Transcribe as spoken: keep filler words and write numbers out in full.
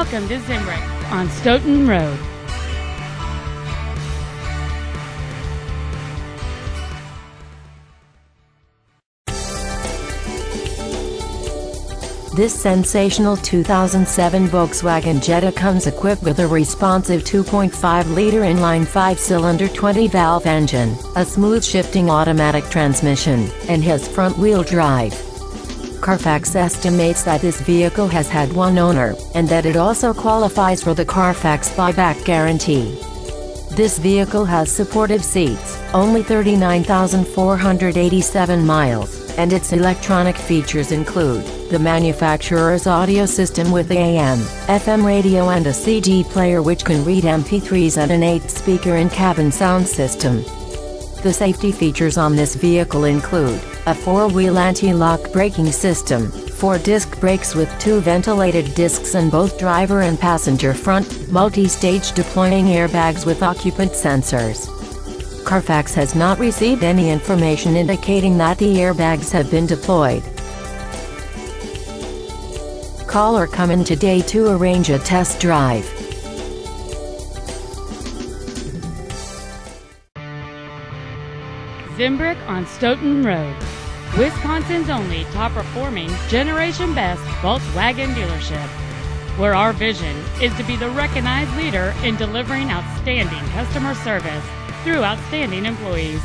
Welcome to Zimbrick on Stoughton Road. This sensational two thousand seven Volkswagen Jetta comes equipped with a responsive two point five liter inline five cylinder twenty valve engine, a smooth shifting automatic transmission, and has front-wheel drive. Carfax estimates that this vehicle has had one owner, and that it also qualifies for the Carfax buyback guarantee. This vehicle has supportive seats, only thirty-nine thousand four hundred eighty-seven miles, and its electronic features include the manufacturer's audio system with A M F M radio and a C D player which can read M P threes and an eight speaker in-cabin sound system. The safety features on this vehicle include a four wheel anti-lock braking system, four disc brakes with two ventilated discs in both driver and passenger front, multi-stage deploying airbags with occupant sensors. Carfax has not received any information indicating that the airbags have been deployed. Call or come in today to arrange a test drive. Zimbrick on Stoughton Road, Wisconsin's only top-performing, generation-best Volkswagen dealership, where our vision is to be the recognized leader in delivering outstanding customer service through outstanding employees.